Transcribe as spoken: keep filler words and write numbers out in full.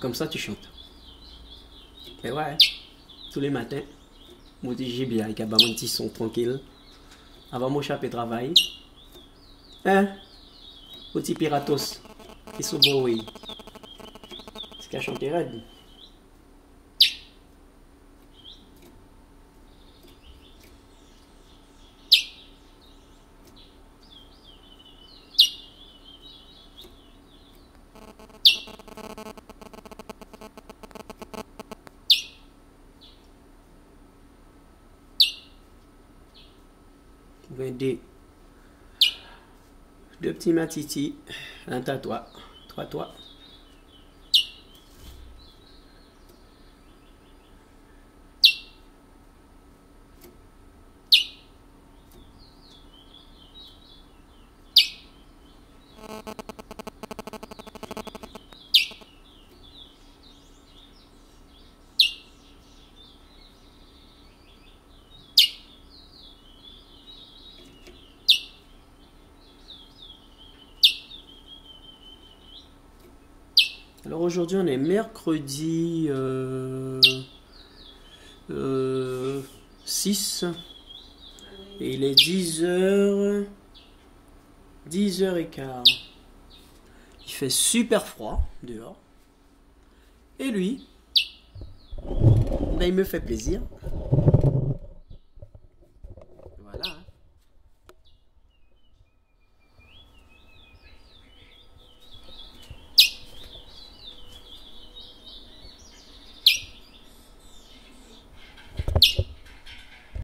Comme ça tu chantes. Et ouais, tous les matins, mon petit gibier avec un petit son tranquille. Avant mon chapeau travail. Hein? Petit piratos. Et ce beau oui. C'est qu'à chanter raide. Des deux petits matiti, un tatouage, trois toits. Alors aujourd'hui on est mercredi euh, euh, six et il est dix heures, dix heures quinze. Il fait super froid dehors et lui, ben, il me fait plaisir.